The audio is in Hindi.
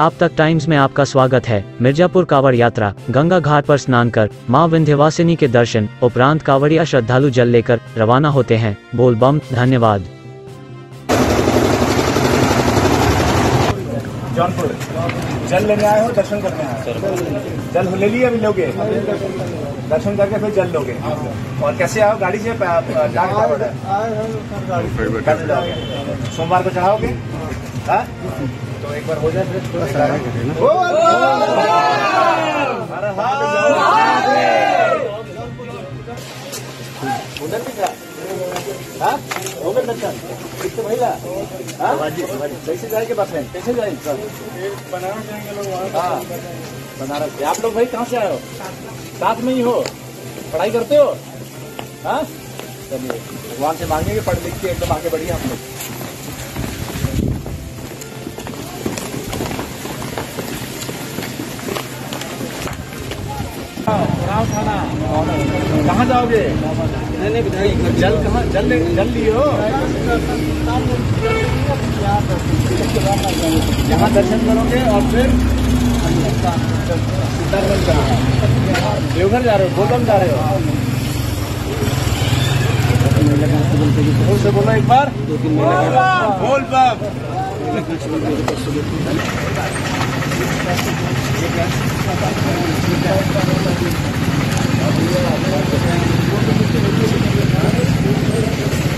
आप तक टाइम्स में आपका स्वागत है। मिर्जापुर कावड़ यात्रा, गंगा घाट पर स्नान कर मां विंध्यवासिनी के दर्शन उपरांत कावड़िया श्रद्धालु जल लेकर रवाना होते हैं। बोल बम, धन्यवाद। जल लेने आए हो, दर्शन करने आए हो? जल ले लिए, अभी लोगे दर्शन करके फिर जल लोगे। और कैसे आओ? गाड़ी से सोमवार को चढ़ाओगे तो एक बार हो जाए फिर थोड़ा सा। उधर भी था महिला, कैसे जाएंगे? बस में कैसे जाएंगे? बनारस जाएंगे लोग। हाँ, बनारस। आप लोग भाई कहाँ से आए हो? साथ में ही हो? पढ़ाई करते हो? हाँ, चलिए भगवान से मांगेंगे पढ़ लिख के एकदम आगे बढ़िए हम लोग। थाना कहाँ जाओगे? जल कहाँ? जल लियो, यहाँ दर्शन करोगे और फिर देवघर जा रहे हो? गौतम जा रहे हो? उससे बोलो एक बार, बोल बाप।